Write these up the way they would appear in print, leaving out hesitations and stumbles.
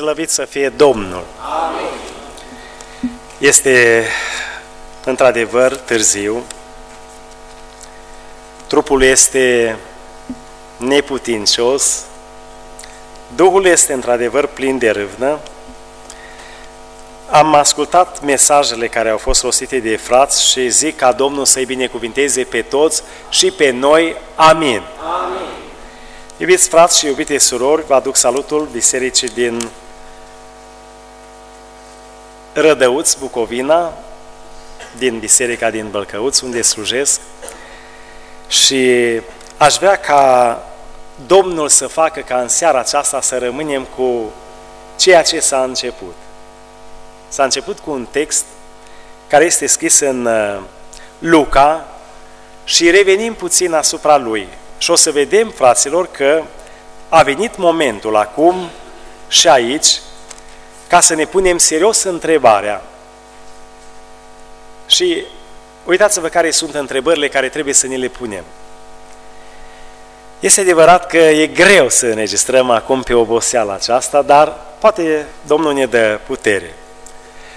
Slăvit să fie Domnul! Amin. Este într-adevăr târziu, trupul este neputincios, Duhul este într-adevăr plin de râvnă. Am ascultat mesajele care au fost rostite de frați și zic ca Domnul să-i binecuvinteze pe toți și pe noi. Amin! Amin. Iubiți frați și iubite surori, vă aduc salutul bisericii din Rădăuți, Bucovina, din biserica din Bălcăuți, unde slujesc, și aș vrea ca Domnul să facă ca în seara aceasta să rămânem cu ceea ce s-a început. S-a început cu un text care este scris în Luca și revenim puțin asupra lui. Și o să vedem, fraților, că a venit momentul acum și aici ca să ne punem serios întrebarea. Și uitați-vă care sunt întrebările care trebuie să ne le punem. Este adevărat că e greu să înregistrăm acum pe oboseala aceasta, dar poate Domnul ne dă putere.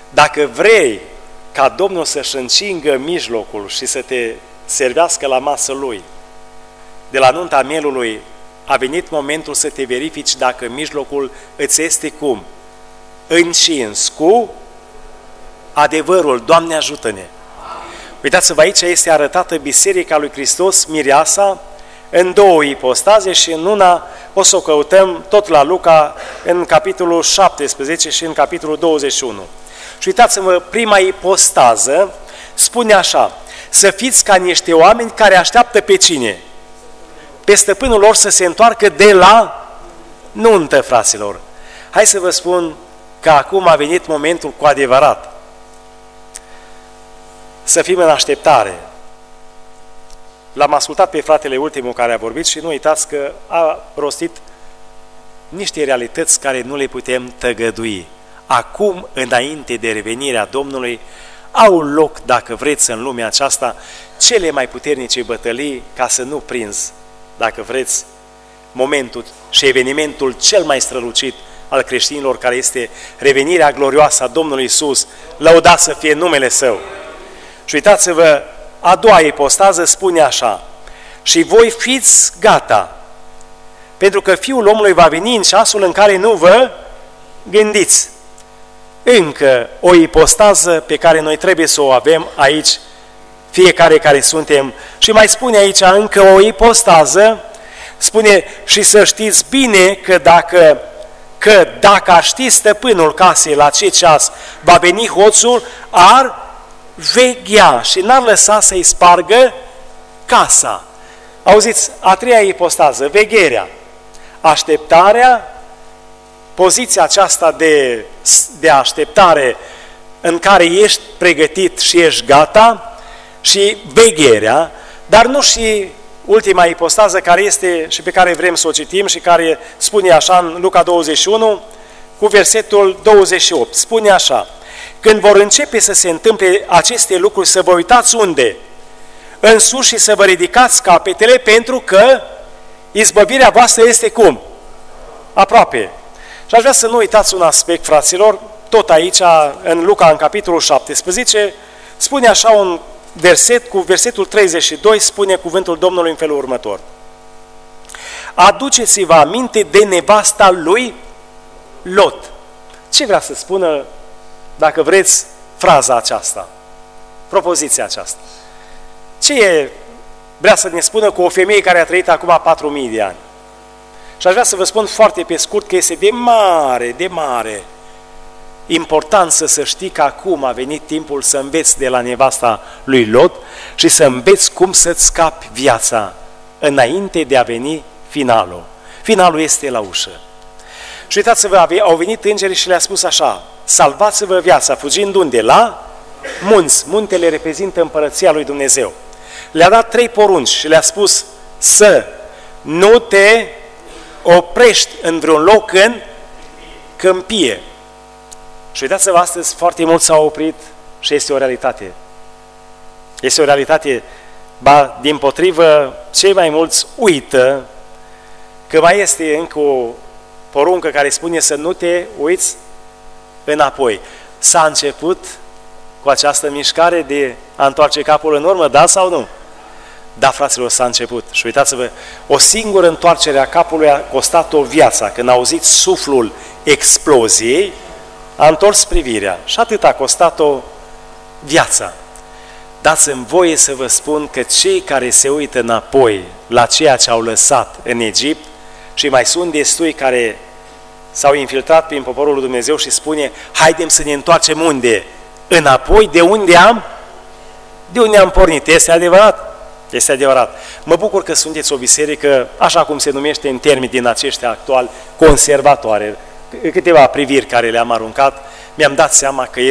Dacă vrei ca Domnul să-și încingă mijlocul și să te servească la masă Lui, de la nunta mielului a venit momentul să te verifici dacă mijlocul îți este cum? Încins cu adevărul. Doamne, ajută-ne! Uitați-vă, aici este arătată Biserica lui Hristos, mireasa, în două ipostaze și în una o să o căutăm tot la Luca, în capitolul 17 și în capitolul 21. Și uitați-vă, prima ipostază spune așa: să fiți ca niște oameni care așteaptă pe cine? Pe stăpânul lor să se întoarcă de la nuntă, fraților. Hai să vă spun că acum a venit momentul cu adevărat. Să fim în așteptare. L-am ascultat pe fratele ultimul care a vorbit și nu uitați că a rostit niște realități care nu le putem tăgădui. Acum, înainte de revenirea Domnului, au loc, dacă vreți, în lumea aceasta, cele mai puternice bătălii ca să nu prinzi, dacă vreți, momentul și evenimentul cel mai strălucit al creștinilor, care este revenirea glorioasă a Domnului Isus, lăudat să fie numele Său. Și uitați-vă, a doua ipostază spune așa: și voi fiți gata, pentru că Fiul omului va veni în ceasul în care nu vă gândiți. Încă o ipostază pe care noi trebuie să o avem aici, fiecare care suntem. Și mai spune aici încă o ipostază, spune: și să știți bine că dacă ar ști stăpânul casei la ce ceas va veni hoțul, ar veghea și n-ar lăsa să-i spargă casa. Auziți, a treia ipostază, vegherea, așteptarea, poziția aceasta de așteptare în care ești pregătit și ești gata, și vegherea, dar nu și ultima ipostază care este și pe care vrem să o citim și care spune așa în Luca 21 cu versetul 28. Spune așa: când vor începe să se întâmple aceste lucruri, să vă uitați unde? În sus și să vă ridicați capetele, pentru că izbăvirea voastră este cum? Aproape. Și aș vrea să nu uitați un aspect, fraților, tot aici în Luca, în capitolul 17, spune așa un verset, cu versetul 32 spune cuvântul Domnului în felul următor: aduceți-vă aminte de nevasta lui Lot. Ce vrea să spună, dacă vreți, fraza aceasta, propoziția aceasta? Ce vrea să ne spună cu o femeie care a trăit acum 4000 de ani? Și aș vrea să vă spun foarte pe scurt că este de mare importanță să știi că acum a venit timpul să înveți de la nevasta lui Lot și să înveți cum să-ți scapi viața înainte de a veni finalul. Finalul este la ușă. Și uitați-vă, au venit îngerii și le-a spus așa: salvați-vă viața, fugind unde? La munți. Muntele reprezintă împărăția lui Dumnezeu. Le-a dat 3 porunci și le-a spus să nu te oprești în vreun loc în câmpie. Și uitați-vă, astăzi foarte mult s-au oprit și este o realitate. Este o realitate, ba, din potrivă, cei mai mulți uită că mai este încă o poruncă care spune să nu te uiți înapoi. S-a început cu această mișcare de a întoarce capul în urmă, da sau nu? Da, fraților, s-a început. Și uitați-vă, o singură întoarcere a capului a costat o viață. Când a auzit suflul exploziei, a întors privirea. Și atât a costat o viață. Dați-mi voie să vă spun că cei care se uită înapoi la ceea ce au lăsat în Egipt, și mai sunt destui care s-au infiltrat prin poporul lui Dumnezeu și spune, haidem să ne întoarcem unde? Înapoi, de unde am pornit. Este adevărat? Este adevărat. Mă bucur că sunteți o biserică, așa cum se numește în termeni din aceștia actuali, conservatoare. Câteva priviri care le-am aruncat, mi-am dat seama că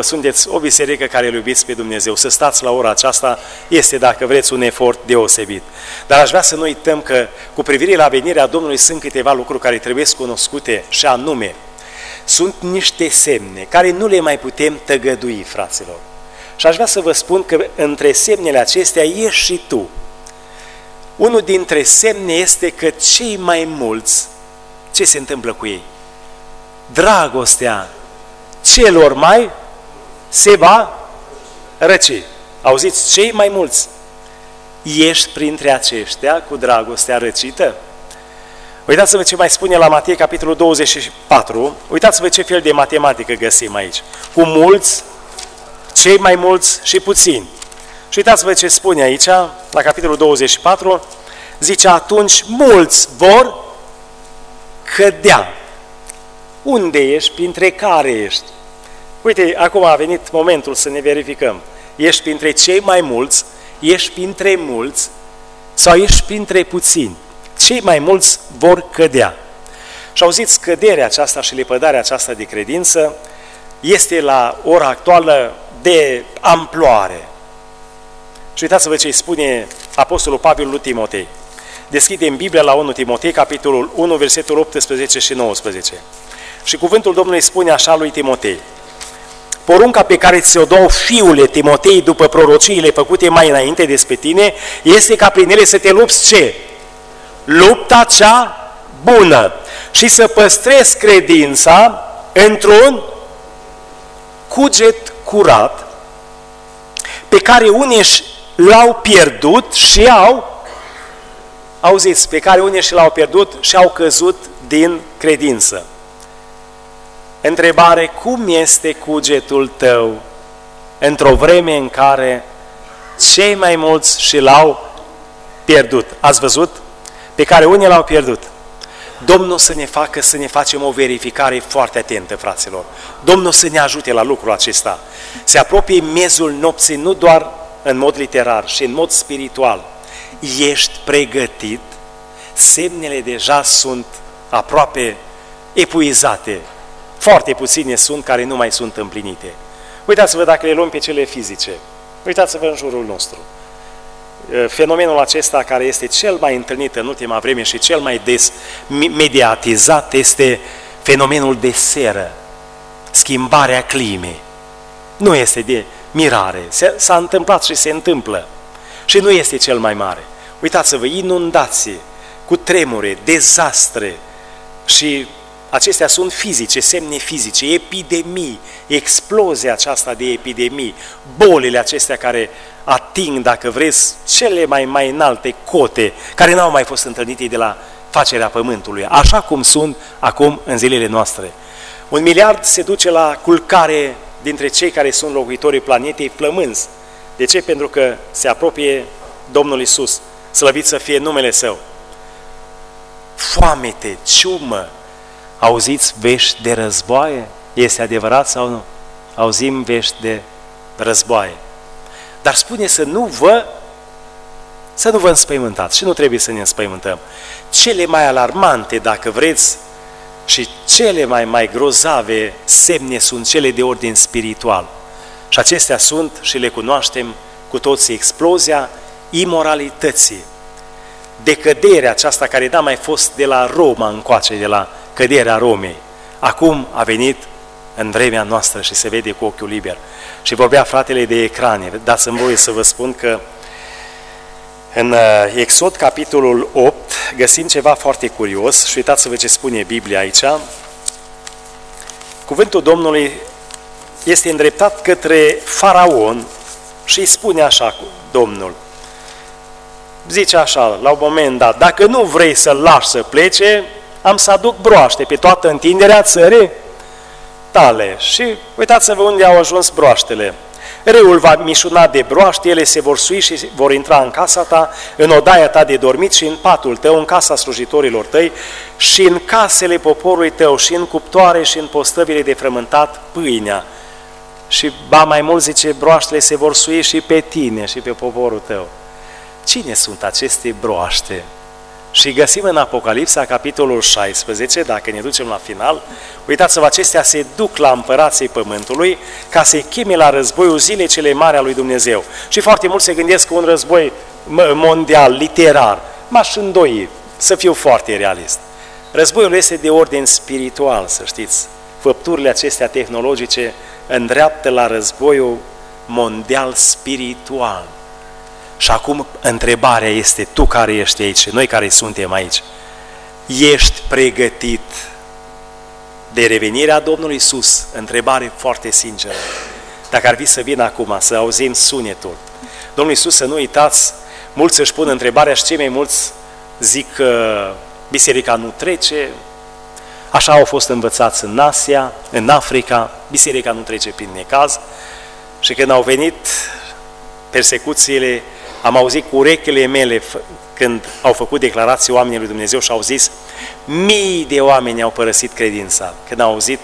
sunteți o biserică care îl iubiți pe Dumnezeu. Să stați la ora aceasta este, dacă vreți, un efort deosebit. Dar aș vrea să nu uităm că, cu privire la venirea Domnului, sunt câteva lucruri care trebuie cunoscute, și anume, sunt niște semne care nu le mai putem tăgădui, fraților. Și aș vrea să vă spun că între semnele acestea ești și tu. Unul dintre semne este că cei mai mulți, ce se întâmplă cu ei? Dragostea celor mai se va răci. Auziți, cei mai mulți, ești printre aceștia cu dragostea răcită? Uitați-vă ce mai spune la Matei, capitolul 24, uitați-vă ce fel de matematică găsim aici. Cu mulți, cei mai mulți și puțini. Și uitați-vă ce spune aici, la capitolul 24, zice, atunci mulți vor cădea. Unde ești? Printre care ești? Uite, acum a venit momentul să ne verificăm. Ești printre cei mai mulți, ești printre mulți sau ești printre puțini? Cei mai mulți vor cădea. Și auziți, căderea aceasta și lepădarea aceasta de credință este la ora actuală de amploare. Și uitați-vă ce îi spune Apostolul Pavel lui Timotei. Deschidem Biblia la 1 Timotei, capitolul 1, versetul 18 și 19. Și cuvântul Domnului spune așa lui Timotei. Porunca pe care ți-o dau, fiule Timotei, după prorociile făcute mai înainte despre tine, este ca prin ele să te lupți ce? Lupta cea bună. Și să păstrezi credința într-un cuget curat, pe care unii l-au pierdut și au căzut din credință. Întrebare, cum este cugetul tău într-o vreme în care cei mai mulți și l-au pierdut? Ați văzut? Pe care unii l-au pierdut. Domnul să ne facă să ne facem o verificare foarte atentă, fraților. Domnul să ne ajute la lucrul acesta. Se apropie miezul nopții, nu doar în mod literar, ci în mod spiritual. Ești pregătit? Semnele deja sunt aproape epuizate. Foarte puține sunt care nu mai sunt împlinite. Uitați-vă dacă le luăm pe cele fizice. Uitați-vă în jurul nostru. Fenomenul acesta care este cel mai întâlnit în ultima vreme și cel mai des mediatizat este fenomenul de seră, schimbarea climei. Nu este de mirare. S-a întâmplat și se întâmplă. Și nu este cel mai mare. Uitați-vă, inundații, cutremure, dezastre și acestea sunt fizice, semne fizice, epidemii, explozia aceasta de epidemii, bolile acestea care ating, dacă vreți, cele mai înalte cote, care n-au mai fost întâlnite de la facerea Pământului, așa cum sunt acum în zilele noastre. 1 miliard se duce la culcare dintre cei care sunt locuitorii planetei flămânzi. De ce? Pentru că se apropie Domnul Isus, slăvit să fie numele Său. Foamete, ciumă, auziți vești de războaie? Este adevărat sau nu? Auzim vești de războaie. Dar spune să nu vă înspăimântați și nu trebuie să ne înspăimântăm. Cele mai alarmante, dacă vreți, și cele mai grozave semne sunt cele de ordin spiritual. Și acestea sunt, și le cunoaștem cu toții, explozia imoralității. Decăderea aceasta care n-a mai fost de la Roma încoace, de la căderea Romei. Acum a venit în vremea noastră și se vede cu ochiul liber. Și vorbea fratele de ecrane. Dați-mi voie să vă spun că În Exod, capitolul 8, găsim ceva foarte curios și uitați-vă ce spune Biblia aici. Cuvântul Domnului este îndreptat către Faraon și îi spune așa Domnul. Zice așa, la un moment dat, dacă nu vrei să-l lași să plece, am să aduc broaște pe toată întinderea țării tale. Și uitați-vă unde au ajuns broaștele. Râul va mișuna de broaște, ele se vor sui și vor intra în casa ta, în odaia ta de dormit și în patul tău, în casa slujitorilor tăi și în casele poporului tău și în cuptoare și în postăvile de frământat pâinea. Și ba mai mult, zice, broaștele se vor sui și pe tine și pe poporul tău. Cine sunt aceste broaște? Și găsim în Apocalipsa, capitolul 16, dacă ne ducem la final, uitați-vă, acestea se duc la împărații pământului ca să-i cheme la războiul zilei cele mari a lui Dumnezeu. Și foarte mulți se gândesc că un război mondial, literar, m-aș îndoi, să fiu foarte realist. Războiul este de ordin spiritual, să știți. Făpturile acestea tehnologice îndreaptă la războiul mondial spiritual. Și acum întrebarea este, tu care ești aici, noi care suntem aici, ești pregătit de revenirea Domnului Iisus? Întrebare foarte sinceră. Dacă ar fi să vin acum, să auzim sunetul. Domnul Iisus, să nu uitați, mulți își pun întrebarea și cei mai mulți zic că biserica nu trece, așa au fost învățați în Asia, în Africa, biserica nu trece prin necaz și când au venit persecuțiile, am auzit cu urechile mele când au făcut declarații oamenii lui Dumnezeu și au zis mii de oameni au părăsit credința. Când au auzit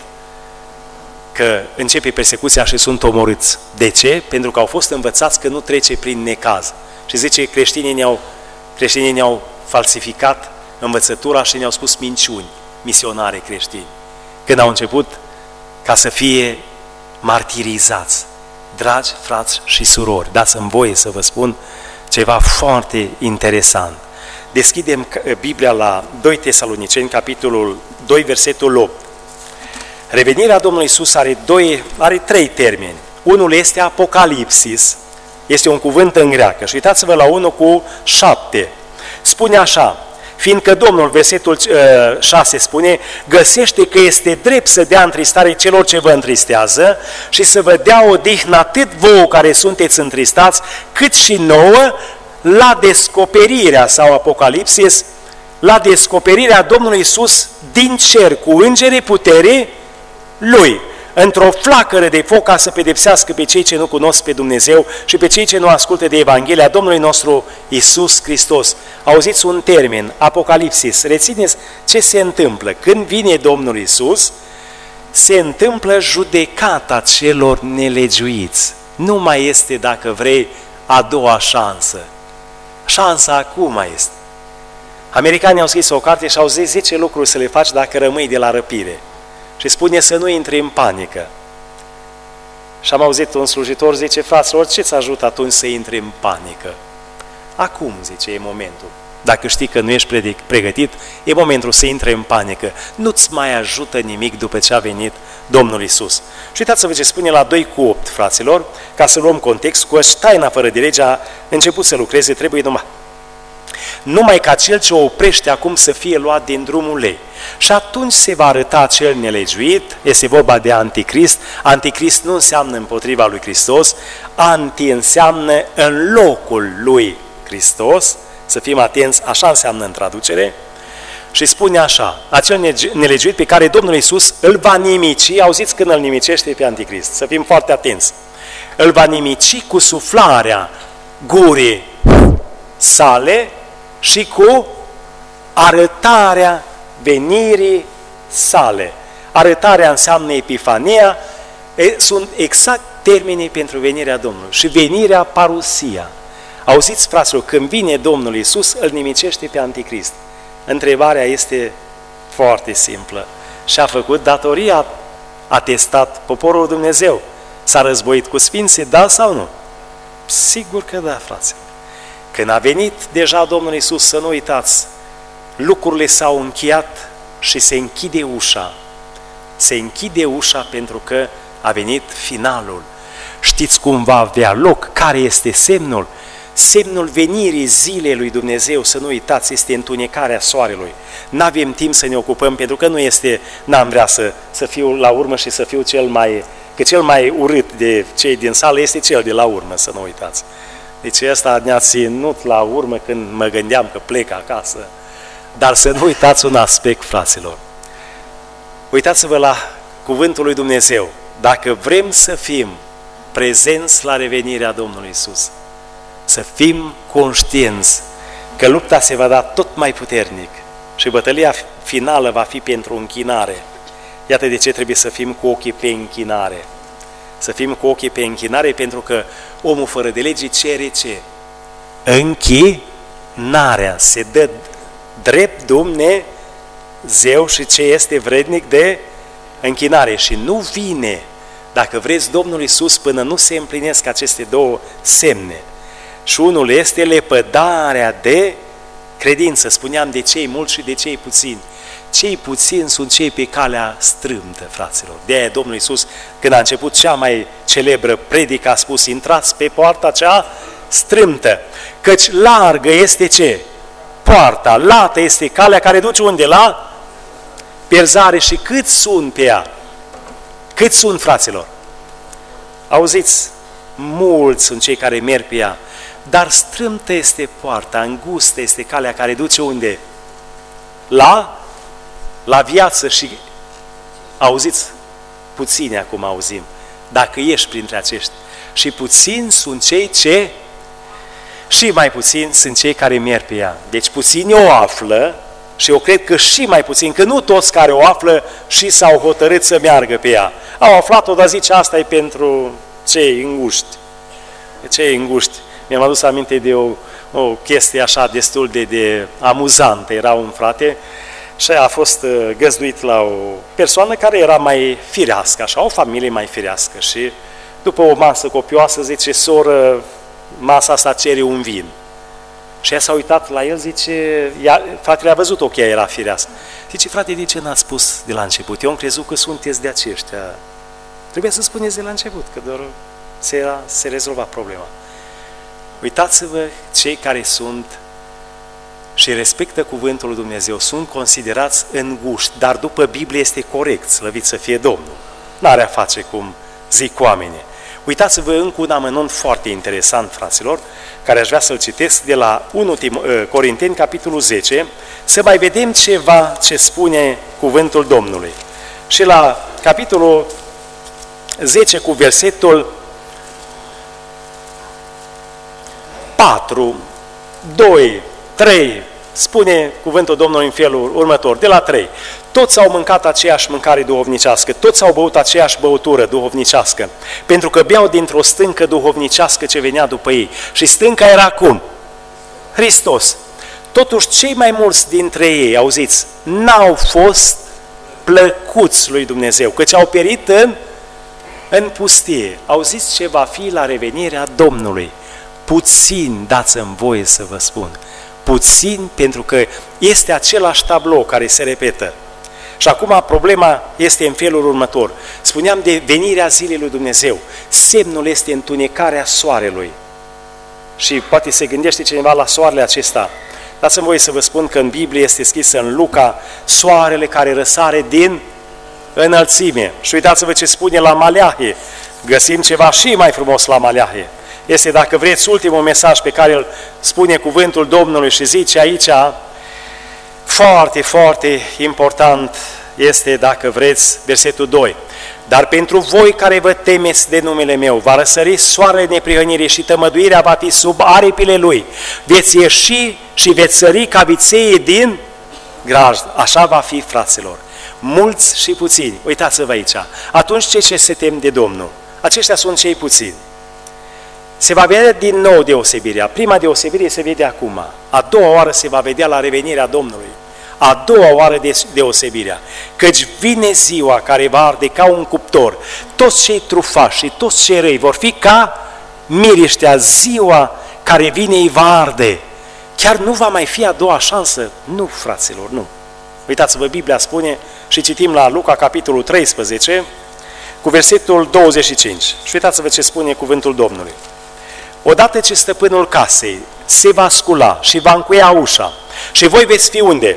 că începe persecuția și sunt omorâți. De ce? Pentru că au fost învățați că nu trece prin necaz. Și zice, creștinii ne-au falsificat învățătura și ne-au spus minciuni, misionare creștini. Când au început ca să fie martirizați. Dragi frați și surori, dați-mi voie să vă spun ceva foarte interesant. Deschidem Biblia la 2 Tesaloniceni, capitolul 2, versetul 8. Revenirea Domnului Iisus are trei termeni. Unul este Apocalipsis, este un cuvânt în greacă. Și uitați-vă la 1:7. Spune așa, fiindcă Domnul, versetul 6 spune, găsește că este drept să dea întristare celor ce vă întristează și să vă dea odihnă atât vouă care sunteți întristați, cât și nouă la descoperirea, sau Apocalipsis, la descoperirea Domnului Iisus din cer, cu îngerii puterii Lui, într-o flacără de foc ca să pedepsească pe cei ce nu cunosc pe Dumnezeu și pe cei ce nu ascultă de Evanghelia Domnului nostru Isus Hristos. Auziți un termen, Apocalipsis, rețineți ce se întâmplă. Când vine Domnul Isus, se întâmplă judecata celor nelegiuiți. Nu mai este, dacă vrei, a doua șansă. Șansa acum este. Americanii au scris o carte și au zis 10 lucruri să le faci dacă rămâi de la răpire. Și spune să nu intri în panică. Și am auzit un slujitor, zice, fraților, ce-ți ajută atunci să intri în panică? Acum, zice, e momentul. Dacă știi că nu ești pregătit, e momentul să intri în panică. Nu-ți mai ajută nimic după ce a venit Domnul Isus. Și uitați-vă ce spune la 2:8, fraților, ca să luăm context, cu taina fără de lege a început să lucreze, trebuie numai ca cel ce o oprește acum să fie luat din drumul ei. Și atunci se va arăta cel nelegiuit, este vorba de anticrist. Anticrist nu înseamnă împotriva lui Hristos, anti înseamnă în locul lui Hristos, să fim atenți, așa înseamnă în traducere. Și spune așa, acel nelegiuit pe care Domnul Iisus îl va nimici, auziți când îl nimicește pe anticrist, să fim foarte atenți, îl va nimici cu suflarea gurii sale și cu arătarea venirii sale. Arătarea înseamnă epifania, sunt exact termenii pentru venirea Domnului. Și venirea, parusia. Auziți, fraților, când vine Domnul Iisus, îl nimicește pe anticrist. Întrebarea este foarte simplă. Și-a făcut datoria, a testat poporul Dumnezeu. S-a războit cu sfinții, da sau nu? Sigur că da, fraților. Când a venit deja Domnul Iisus, să nu uitați, lucrurile s-au încheiat și se închide ușa. Se închide ușa pentru că a venit finalul. Știți cum va avea loc? Care este semnul? semnul venirii zilei lui Dumnezeu, să nu uitați, este întunecarea soarelui. N-avem timp să ne ocupăm, pentru că nu este, n-am vrea să fiu la urmă și să fiu cel mai urât de cei din sală este cel de la urmă, să nu uitați. Deci ăsta ne-a ținut la urmă când mă gândeam că plec acasă. Dar să nu uitați un aspect, fraților. Uitați-vă la cuvântul lui Dumnezeu. Dacă vrem să fim prezenți la revenirea Domnului Isus, să fim conștienți că lupta se va da tot mai puternic și bătălia finală va fi pentru închinare. Iată de ce trebuie să fim cu ochii pe închinare. Să fim cu ochii pe închinare, pentru că omul fără de lege cere ce? Închinarea. Se dă drept Dumnezeu și ce este vrednic de închinare. Și nu vine, dacă vreți, Domnul Iisus până nu se împlinesc aceste două semne. Și unul este lepădarea de credință. Spuneam de cei mulți și de cei puțini. Cei puțini sunt cei pe calea strâmtă, fraților. De-aia Domnul Iisus, când a început cea mai celebră predică, a spus: intrați pe poarta cea strâmtă, căci largă este ce? Poarta, lată este calea care duce unde? La pierzare. Și câți sunt pe ea? Câți sunt, fraților? Auziți, mulți sunt cei care merg pe ea, dar strâmtă este poarta, îngustă este calea care duce unde? La viață. Și auziți, puțini acum auzim, dacă ești printre acești, și puțini sunt cei ce, și mai puțini sunt cei care merg pe ea. Deci puțini o află și eu cred că și mai puțini, că nu toți care o află și s-au hotărât să meargă pe ea. Au aflat-o, dar zice, asta e pentru cei înguști. Cei înguști. Mi-am adus aminte de o chestie așa destul de amuzantă. Era un frate și a fost găzduit la o persoană care era mai firească, așa, o familie mai firească, și după o masă copioasă zice: soră, masa asta cere un vin. Și ea s-a uitat la el, zice, fratele a văzut ochii, era firească. Zice: frate, de ce n-ați spus de la început? Eu am crezut că sunteți de aceștia. Trebuia să spuneți de la început, că doar se rezolva problema. Uitați-vă, cei care sunt și respectă cuvântul lui Dumnezeu sunt considerați înguști, dar după Biblie este corect, slăvit să fie Domnul. N-are a face cum zic oamenii. Uitați-vă încă un amănunt foarte interesant, fraților, care aș vrea să-l citesc de la 1 Corinteni, capitolul 10, să mai vedem ceva ce spune cuvântul Domnului. Și la capitolul 10 cu versetul 4, 2, 3, spune cuvântul Domnului în felul următor, de la 3. Toți au mâncat aceeași mâncare duhovnicească, toți au băut aceeași băutură duhovnicească, pentru că beau dintr-o stâncă duhovnicească ce venea după ei. Și stânca era cum? Hristos. Totuși, cei mai mulți dintre ei, auziți, n-au fost plăcuți lui Dumnezeu, căci au perit în pustie. Auziți ce va fi la revenirea Domnului? Puțin, dați-mi voie să vă spun, puțin, pentru că este același tablou care se repetă. Și acum problema este în felul următor. Spuneam de venirea zilei lui Dumnezeu. Semnul este întunecarea soarelui. Și poate se gândește cineva la soarele acesta. Dați-mi voie să vă spun că în Biblie este scrisă în Luca soarele care răsare din înălțime. Și uitați-vă ce spune la Maleahie. Găsim ceva și mai frumos la Maleahie. Este, dacă vreți, ultimul mesaj pe care îl spune cuvântul Domnului și zice aici, foarte, foarte important este, dacă vreți, versetul 2. Dar pentru voi care vă temeți de numele meu, va răsări soarele neprihănirii și tămăduirea va fi sub aripile lui. Veți ieși și veți sări ca viței din grajd. Așa va fi, fraților. Mulți și puțini. Uitați-vă aici. Atunci cei ce se tem de Domnul, aceștia sunt cei puțini. Se va vedea din nou deosebirea. Prima deosebire se vede acum. A doua oară se va vedea la revenirea Domnului. A doua oară deosebirea. Căci vine ziua care va arde ca un cuptor. Toți cei trufași și toți cei răi vor fi ca miriștea. Ziua care vine îi va arde. Chiar nu va mai fi a doua șansă? Nu, fraților, nu. Uitați-vă, Biblia spune, și citim la Luca, capitolul 13, cu versetul 25. Și uitați-vă ce spune cuvântul Domnului. Odată ce stăpânul casei se va scula și va încuia ușa și voi veți fi unde?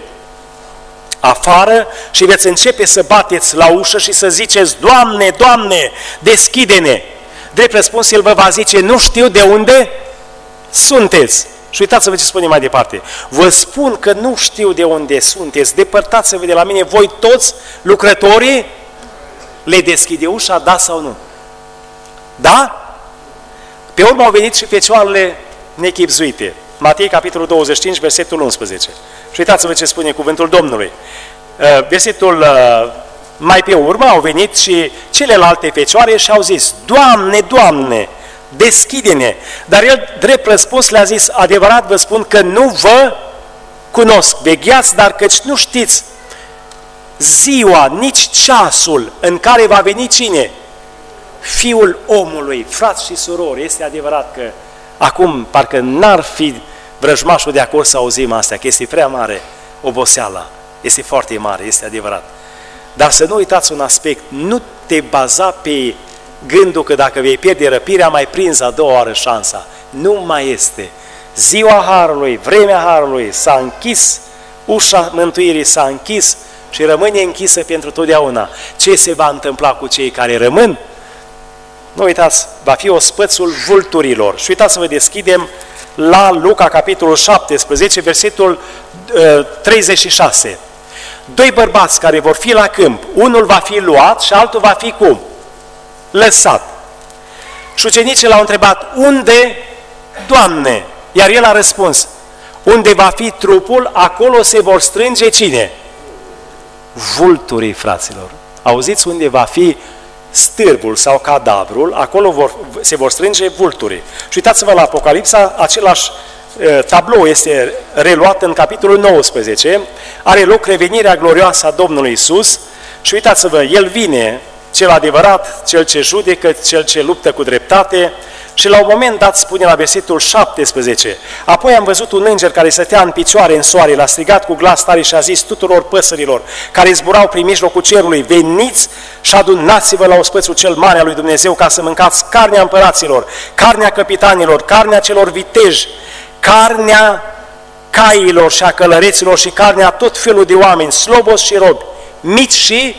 Afară, și veți începe să bateți la ușă și să ziceți: Doamne, Doamne, deschide-ne! Drept răspuns, El vă va zice: nu știu de unde sunteți. Și uitați-vă ce spune mai departe. Vă spun că nu știu de unde sunteți, depărtați-vă de la mine, voi toți lucrătorii. Le deschide ușa, da sau nu? Da? Pe urmă au venit și fecioarele nechibzuite. Matei, capitolul 25, versetul 11. Și uitați-vă ce spune cuvântul Domnului. Versetul mai pe urmă au venit și celelalte fecioare și au zis: Doamne, Doamne, deschide-ne! Dar El, drept răspuns, le-a zis: adevărat vă spun că nu vă cunosc. Vegheați, dar căci nu știți ziua, nici ceasul în care va veni cine? Fiul omului. Frați și surori, este adevărat că acum parcă n-ar fi vrăjmașul de acord să auzim astea, că este prea mare oboseala, este foarte mare, este adevărat. Dar să nu uitați un aspect, nu te baza pe gândul că dacă vei pierde răpirea, mai prinzi a doua oară șansa. Nu mai este. Ziua Harului, vremea Harului s-a închis, ușa mântuirii s-a închis și rămâne închisă pentru totdeauna. Ce se va întâmpla cu cei care rămân? Nu uitați, va fi ospățul vulturilor. Și uitați să vă deschidem la Luca, capitolul 17, versetul 36. Doi bărbați care vor fi la câmp, unul va fi luat și altul va fi cum? Lăsat. Și ucenicii l-au întrebat: unde, Doamne? Iar El a răspuns: unde va fi trupul, acolo se vor strânge cine? Vulturii, fraților. Auziți, unde va fi stârpul sau cadavrul, acolo se vor strânge vulturii. Și uitați-vă la Apocalipsa, același tablou este reluat în capitolul 19, are loc revenirea glorioasă a Domnului Isus și uitați-vă, El vine, cel adevărat, cel ce judecă, cel ce luptă cu dreptate și la un moment dat spune la versetul 17: apoi am văzut un înger care stătea în picioare în soare, l-a strigat cu glas tare și a zis tuturor păsărilor care zburau prin mijlocul cerului: veniți și adunați-vă la ospățul cel mare al lui Dumnezeu ca să mâncați carnea împăraților, carnea capitanilor, carnea celor viteji, carnea cailor și a călăreților și carnea tot felul de oameni, slobozi și robi, mici și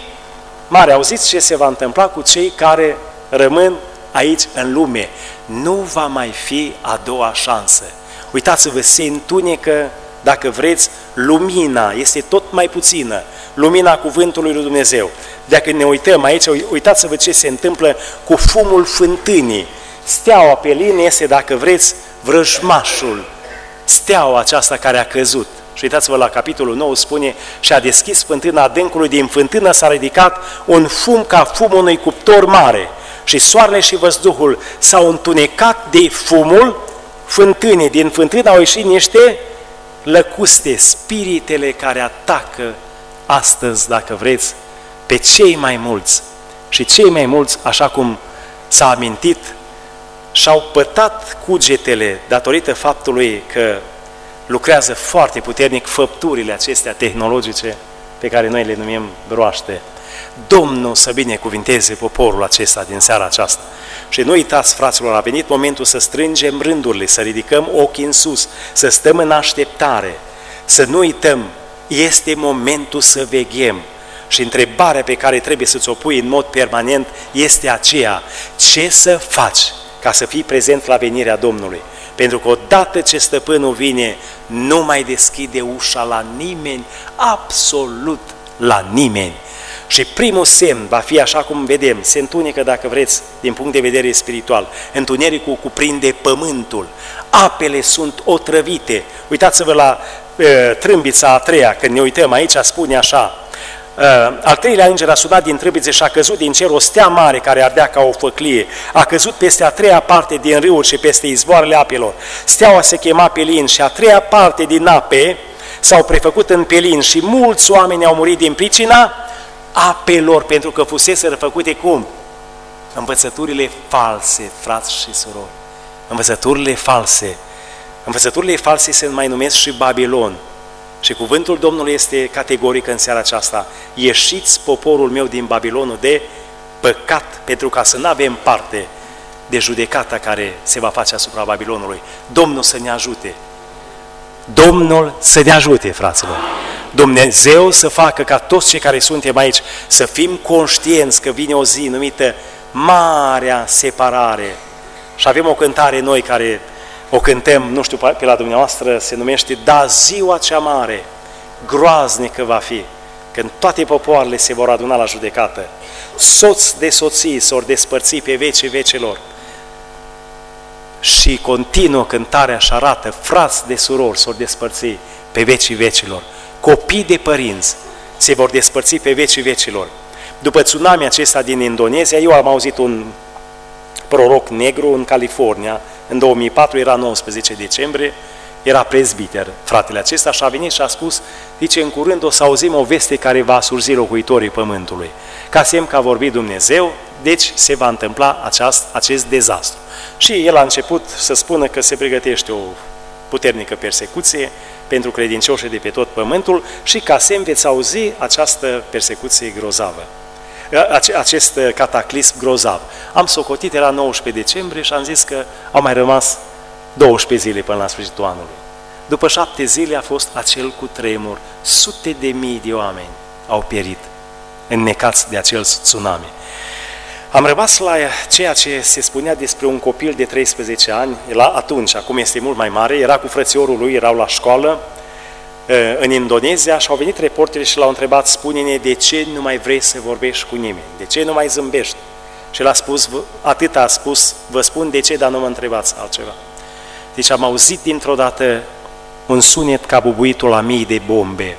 mari. Auziți ce se va întâmpla cu cei care rămân aici în lume. Nu va mai fi a doua șansă. Uitați-vă, se întunecă, dacă vreți, lumina este tot mai puțină, lumina cuvântului lui Dumnezeu. Dacă ne uităm aici, uitați-vă ce se întâmplă cu fumul fântânii. Steaua pe linie este, dacă vreți, vrăjmașul, steaua aceasta care a căzut. Și uitați-vă la capitolul 9, spune: și a deschis fântâna adâncului, din fântână s-a ridicat un fum ca fumul unui cuptor mare. Și soarele și văzduhul s-au întunecat de fumul fântânii. Din fântână au ieșit niște lăcuste, spiritele care atacă astăzi, dacă vreți, pe cei mai mulți. Și cei mai mulți, așa cum s-a amintit, și-au pătat cugetele datorită faptului că lucrează foarte puternic făpturile acestea tehnologice pe care noi le numim broaște. Domnul să binecuvinteze poporul acesta din seara aceasta. Și nu uitați, fraților, a venit momentul să strângem rândurile, să ridicăm ochii în sus, să stăm în așteptare, să nu uităm, este momentul să veghem. Și întrebarea pe care trebuie să-ți o pui în mod permanent este aceea: ce să faci ca să fii prezent la venirea Domnului? Pentru că odată ce stăpânul vine, nu mai deschide ușa la nimeni, absolut la nimeni. Și primul semn va fi, așa cum vedem, se întunecă, dacă vreți, din punct de vedere spiritual. Întunericul cuprinde pământul, apele sunt otrăvite. Uitați-vă la trâmbița a treia, când ne uităm aici, spune așa: al treilea înger a sunat din trâmbițe și a căzut din cer o stea mare care ardea ca o făclie. A căzut peste a treia parte din râuri și peste izvoarele apelor. Steaua se chema Pelin și a treia parte din ape s-au prefăcut în pelin și mulți oameni au murit din pricina apelor, pentru că fuseseră făcute cum? Învățăturile false, frați și surori. Învățăturile false. Învățăturile false se mai numesc și Babilon. Și cuvântul Domnului este categoric în seara aceasta: ieșiți, poporul meu, din Babilonul de păcat, pentru ca să nu avem parte de judecata care se va face asupra Babilonului. Domnul să ne ajute! Domnul să ne ajute, fraților! Dumnezeu să facă ca toți cei care suntem aici să fim conștienți că vine o zi numită Marea Separare. Și avem o cântare noi care o cântăm, nu știu, pe la dumneavoastră, se numește Da, ziua cea mare, groaznică va fi, când toate popoarele se vor aduna la judecată. Soți de soții s-or despărți pe vecii vecilor. Și continuă cântarea și arată, frați de surori s-or despărți pe vecii vecilor. Copii de părinți se vor despărți pe vecii vecilor. După tsunami acesta din Indonezia, eu am auzit un proroc negru în California, în 2004, era 19 decembrie, era prezbiter, fratele acesta, și a venit și a spus, zice, în curând o să auzim o veste care va surzi locuitorii pământului. Ca semn că a vorbit Dumnezeu, deci se va întâmpla acest dezastru. Și el a început să spună că se pregătește o puternică persecuție pentru credincioșii de pe tot pământul și ca semn veți auzi această persecuție grozavă, acest cataclism grozav. Am socotit, era 19 decembrie și am zis că au mai rămas 12 zile până la sfârșitul anului. După 7 zile a fost acel cutremur. Sute de mii de oameni au pierit, înnecați de acel tsunami. Am rămas la ceea ce se spunea despre un copil de 13 ani, la atunci, acum este mult mai mare, era cu frățiorul lui, erau la școală în Indonezia și au venit reporterii și l-au întrebat, spune-ne, de ce nu mai vrei să vorbești cu nimeni? De ce nu mai zâmbești? Și l-a spus, atât a spus, vă spun de ce, dar nu mă întrebați altceva. Deci am auzit dintr-o dată un sunet ca bubuitul la mii de bombe,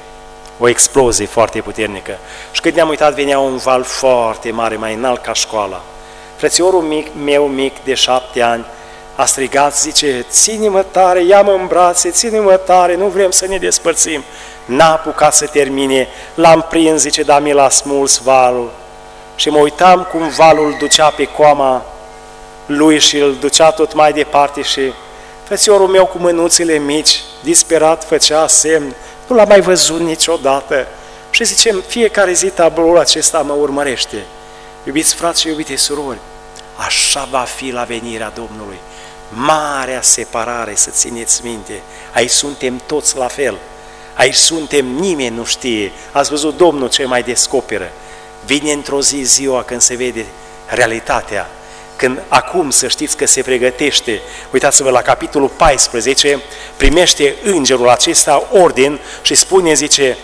o explozie foarte puternică. Și când ne-am uitat, venea un val foarte mare, mai înalt ca școala. Frățiorul meu mic, de 7 ani, a strigat, zice, ține-mă tare, ia-mă în brațe, ține-mă tare, nu vrem să ne despărțim. N-a apucat să termine, l-am prins, zice, dar mi l-a smuls valul. Și mă uitam cum valul ducea pe coama lui și îl ducea tot mai departe și frățiorul meu cu mânuțile mici, disperat, făcea semn, nu l-a mai văzut niciodată. Și zicem, fiecare zi tabloul acesta mă urmărește. Iubiți frați și iubite surori, așa va fi la venirea Domnului. Marea separare, să țineți minte, aici suntem toți la fel, aici suntem, nimeni nu știe, ați văzut Domnul ce mai descoperă. Vine într-o zi ziua când se vede realitatea, când acum să știți că se pregătește, uitați-vă la capitolul 14, primește îngerul acesta ordin și spune, zice,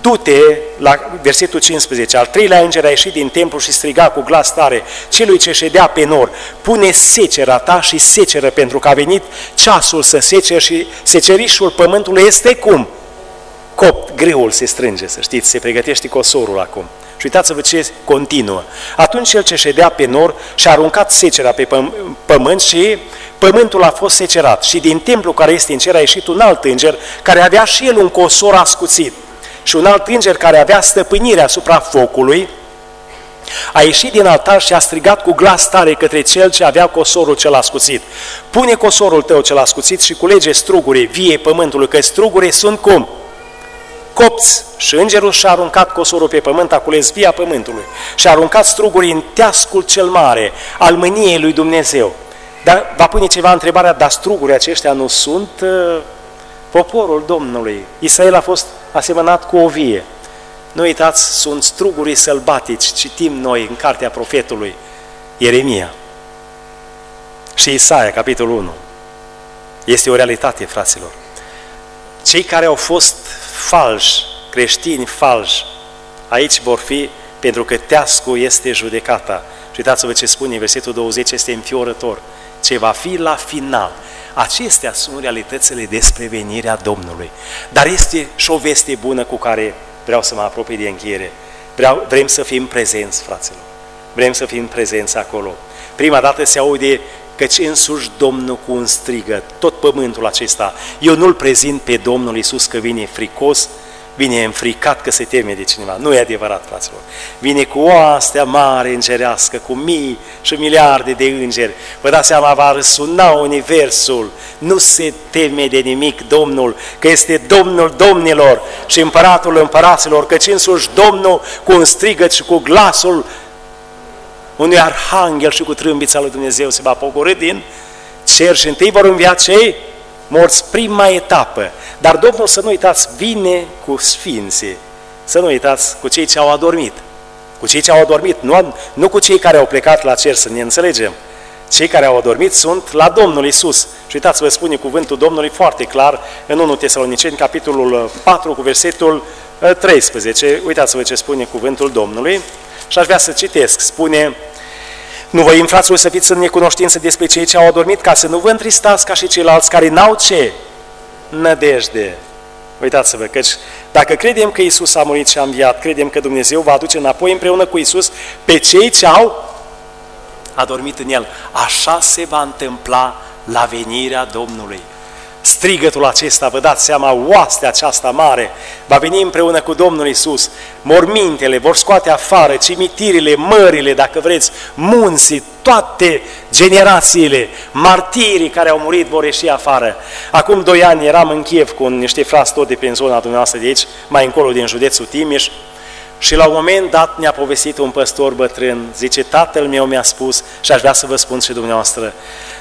du-te, la versetul 15, al treilea înger a ieșit din templu și striga cu glas tare celui ce ședea pe nor, pune secera ta și seceră, pentru că a venit ceasul să seceri și secerișul pământului este cum? Copt, greul se strânge, să știți, se pregătește cosorul acum. Și uitați-vă ce continuă. Atunci cel ce ședea pe nor și-a aruncat secera pe pământ și pământul a fost secerat. Și din templu care este în cer a ieșit un alt înger care avea și el un cosor ascuțit. Și un alt înger care avea stăpânirea asupra focului a ieșit din altar și a strigat cu glas tare către cel ce avea cosorul cel ascuțit. Pune cosorul tău cel ascuțit și culege strugurii vie pământului, că strugurii sunt cum? Copți. Și îngerul și-a aruncat cosorul pe pământ, a cules via pământului și-a aruncat strugurii în teascul cel mare al mâniei lui Dumnezeu. Dar va pune ceva întrebarea, dar strugurii aceștia nu sunt poporul Domnului? Israel a fost asemănat cu o vie. Nu uitați, sunt strugurii sălbatici, citim noi în cartea profetului Ieremia și Isaia, capitolul 1. Este o realitate, fraților. Cei care au fost falși, creștini falși, aici vor fi, pentru că teascul este judecata. Și uitați-vă ce spune versetul 20, este înfiorător. Ce va fi la final. Acestea sunt realitățile despre venirea Domnului. Dar este și o veste bună cu care vreau să mă apropii de încheiere. Vrem să fim prezenți, fraților. Vrem să fim prezenți acolo. Prima dată se aude căci însuși Domnul cu un strigăt, tot pământul acesta. Eu nu-L prezint pe Domnul Iisus că vine fricos, vine înfricat că se teme de cineva. Nu e adevărat, fraților. Vine cu oastea mare îngerească, cu mii și miliarde de îngeri. Vă dați seama, va răsuna universul. Nu se teme de nimic Domnul, că este Domnul domnilor și împăratul împăraților, căci însuși Domnul cu un strigăt și cu glasul unui arhanghel și cu trâmbița lui Dumnezeu se va pogorî din cer și întâi vor învia cei morți, prima etapă. Dar Domnul, să nu uitați, vine cu sfinții, să nu uitați, cu cei ce au adormit. Cu cei ce au adormit, nu cu cei care au plecat la cer, să ne înțelegem. Cei care au adormit sunt la Domnul Isus. Și uitați, vă spune cuvântul Domnului foarte clar în 1 Tesaloniceni, capitolul 4, cu versetul 13. Uitați-vă ce spune cuvântul Domnului și aș vrea să citesc. Spune: nu vă infraților să fiți în necunoștință despre cei ce au adormit, ca să nu vă întristați ca și ceilalți care n-au ce? Nădejde. Uitați-vă, căci dacă credem că Isus a murit și a înviat, credem că Dumnezeu va aduce înapoi împreună cu Isus pe cei ce au adormit în El. Așa se va întâmpla la venirea Domnului. Strigătul acesta, vă dați seama, oastea aceasta mare va veni împreună cu Domnul Isus. Mormintele vor scoate afară, cimitirile, mările, dacă vreți, munții, toate generațiile, martirii care au murit vor ieși afară. Acum 2 ani eram în Kiev cu niște frați tot de prin zona dumneavoastră de aici, mai încolo din județul Timiș, și la un moment dat ne-a povestit un păstor bătrân, zice, tatăl meu mi-a spus, și aș vrea să vă spun și dumneavoastră,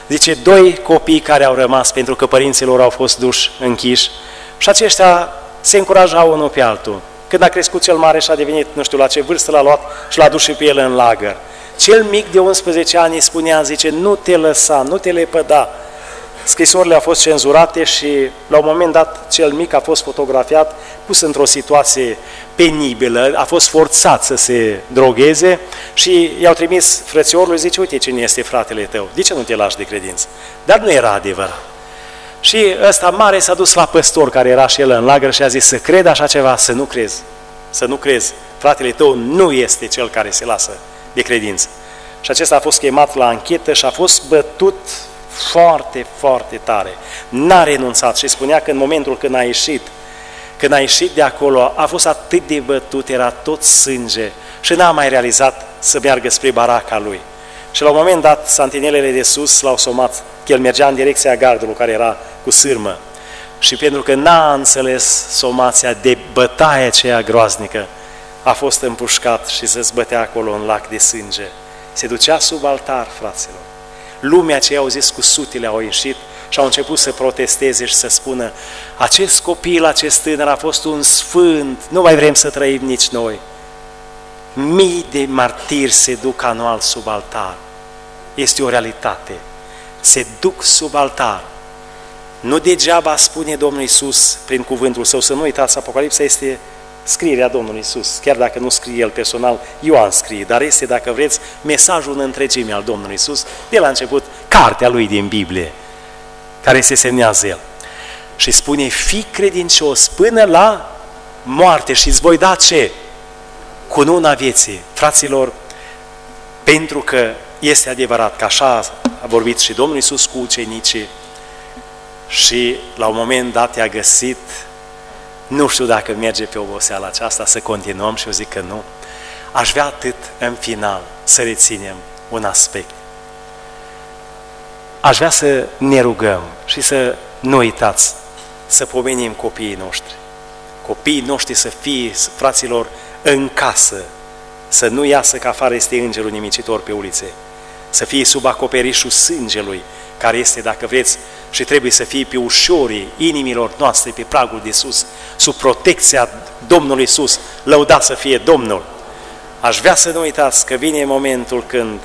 zice, 2 copii care au rămas pentru că părinții lor au fost duși, închiși, și aceștia se încurajau unul pe altul. Când a crescut cel mare și a devenit, nu știu la ce vârstă l-a luat și l-a dus și pe el în lagăr. Cel mic de 11 ani îi spunea, zice, nu te lăsa, nu te lepăda. Scrisorile au fost cenzurate și la un moment dat cel mic a fost fotografiat, pus într-o situație penibilă, a fost forțat să se drogheze și i-au trimis frățiorului, zice, uite cine este fratele tău, de ce nu te lași de credință? Dar nu era adevărat. Și ăsta mare s-a dus la păstor care era și el în lagăr și a zis, să cred așa ceva, să nu crezi, să nu crezi, fratele tău nu este cel care se lasă de credință. Și acesta a fost chemat la anchetă și a fost bătut foarte, foarte tare. N-a renunțat și spunea că în momentul când a ieșit, de acolo, a fost atât de bătut, era tot sânge și n-a mai realizat să meargă spre baraca lui. Și la un moment dat, santinelele de sus l-au somat, că el mergea în direcția gardului care era cu sârmă. Și pentru că n-a înțeles somația de bătaia aceea groaznică, a fost împușcat și se zbătea acolo în lac de sânge. Se ducea sub altar, fraților. Lumea aceea, au zis, cu sutele au ieșit și au început să protesteze și să spună, acest copil, acest tânăr a fost un sfânt, nu mai vrem să trăim nici noi. Mii de martiri se duc anual sub altar. Este o realitate. Se duc sub altar. Nu degeaba spune Domnul Iisus prin cuvântul Său, să nu uitați, Apocalipsa este scrierea Domnului Iisus, chiar dacă nu scrie El personal, Ioan scrie, dar este, dacă vreți, mesajul în întregime al Domnului Iisus, de la început, cartea Lui din Biblie, care se semnează El. Și spune, fii credincios până la moarte și îți voi da ce? Cununa vieții. Fraților, pentru că este adevărat că așa a vorbit și Domnul Iisus cu ucenicii și la un moment dat i-a găsit. Nu știu dacă merge pe oboseala aceasta să continuăm și eu zic că nu. Aș vrea atât în final să reținem un aspect. Aș vrea să ne rugăm și să nu uitați să pomenim copiii noștri. Copiii noștri să fie, fraților, în casă, să nu iasă că afară este îngerul nimicitor pe ulițe, să fie sub acoperișul sângelui, care este, dacă vreți, și trebuie să fie pe ușorii inimilor noastre, pe pragul de sus, sub protecția Domnului Iisus, lăudat să fie Domnul. Aș vrea să nu uitați că vine momentul când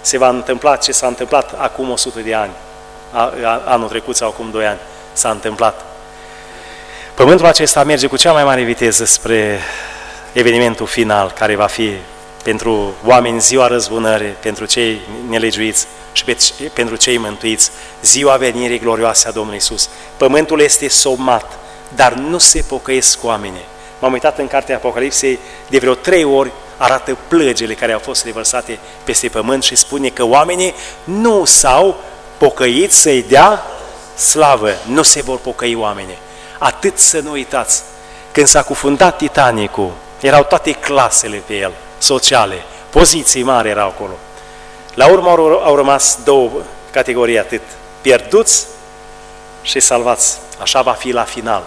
se va întâmpla ce s-a întâmplat acum 100 de ani, anul trecut sau acum 2 ani, s-a întâmplat. Pământul acesta merge cu cea mai mare viteză spre evenimentul final, care va fi pentru oameni ziua răzbunării, pentru cei nelegiuiți și pentru cei mântuiți, ziua venirii glorioase a Domnului Iisus. Pământul este somat, dar nu se pocăiesc oamenii. M-am uitat în cartea Apocalipsei, de vreo 3 ori arată plăgile care au fost revărsate peste pământ și spune că oamenii nu s-au pocăit să-i dea slavă, nu se vor pocăi oamenii. Atât să nu uitați, când s-a cufundat Titanicul, erau toate clasele pe el, sociale, poziții mari erau acolo. La urmă au rămas 2 categorii atât, pierduți și salvați. Așa va fi la final.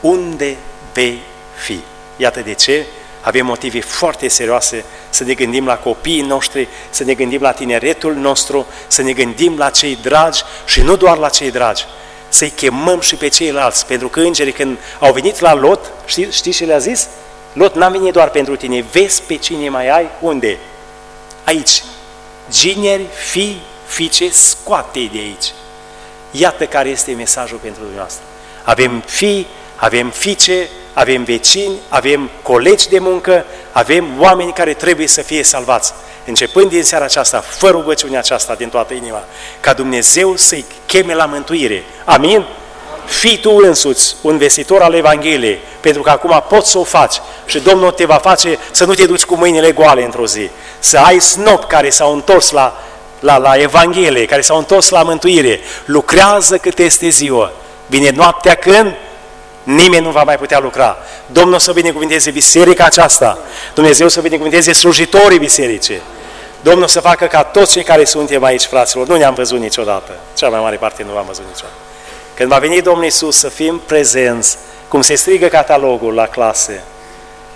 Unde vei fi? Iată de ce avem motive foarte serioase să ne gândim la copiii noștri, să ne gândim la tineretul nostru, să ne gândim la cei dragi și nu doar la cei dragi, să-i chemăm și pe ceilalți, pentru că îngerii când au venit la Lot, știți ce le-a zis? Lot, n-am venit doar pentru tine, vezi pe cine mai ai, unde? Aici, gineri, fii, fiice, scoate-i de aici. Iată care este mesajul pentru dumneavoastră. Avem fii, avem fiice, avem vecini, avem colegi de muncă, avem oameni care trebuie să fie salvați. Începând din seara aceasta, fă rugăciunea aceasta din toată inima, ca Dumnezeu să-i cheme la mântuire. Amin? Fii tu însuți un vestitor al Evangheliei, pentru că acum poți să o faci și Domnul te va face să nu te duci cu mâinile goale într-o zi. Să ai snopi care s-au întors la Evanghelie, care s-au întors la mântuire. Lucrează cât este ziua. Vine noaptea când nimeni nu va mai putea lucra. Domnul să binecuvânteze biserica aceasta. Dumnezeu să binecuvânteze slujitorii bisericii. Domnul să facă ca toți cei care suntem aici, fraților, nu ne-am văzut niciodată. Cea mai mare parte nu v-am văzut niciodată. Când va veni Domnul Iisus să fim prezenți, cum se strigă catalogul la clase,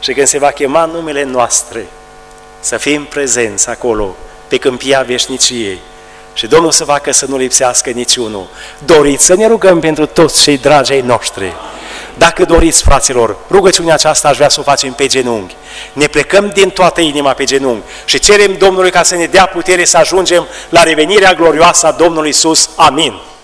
și când se va chema numele noastre, să fim prezenți acolo, pe câmpia veșniciei. Și Domnul să facă să nu lipsească niciunul. Doriți să ne rugăm pentru toți cei dragi ai noștri. Dacă doriți, fraților, rugăciunea aceasta aș vrea să o facem pe genunchi. Ne plecăm din toată inima pe genunchi și cerem Domnului ca să ne dea putere să ajungem la revenirea glorioasă a Domnului Iisus. Amin.